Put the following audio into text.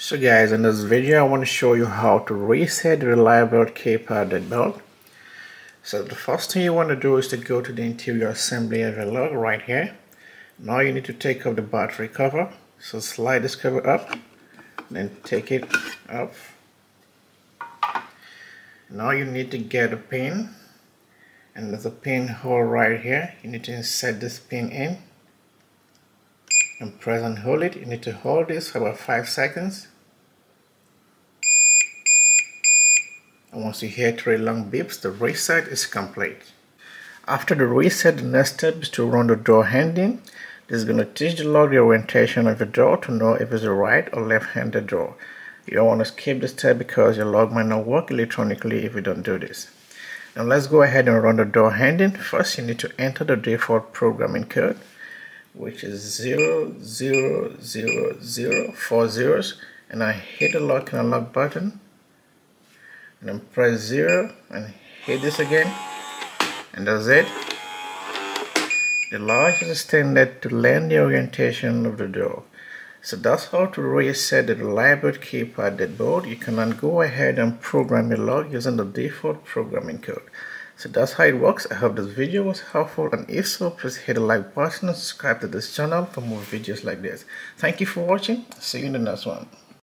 So guys, in this video I want to show you how to reset Reliabilt keypad belt. So the first thing you want to do is to go to the interior assembly area log right here. Now you need to take off the battery cover. So slide this cover up, then take it off. Now you need to get a pin, and there's a pin hole right here. You need to insert this pin in and press and hold it. You need to hold this for about 5 seconds, and once you hear 3 long beeps, the reset is complete. After the reset, the next step is to run the door handling. This is going to teach the log the orientation of your door to know if it's a right or left-handed door. You don't want to skip this step because your log might not work electronically if you don't do this. Now let's go ahead and run the door handling. First, you need to enter the default programming code, which is 00004 zeros, and I hit the lock and unlock button, and then press 0 and hit this again, and that's it. The lock is extended to learn the orientation of the door. So that's how to reset the Reliabilt keypad deadbolt. You can then go ahead and program your log using the default programming code. So that's how it works. I hope this video was helpful, and if so, please hit the like button and subscribe to this channel for more videos like this. Thank you for watching. See you in the next one.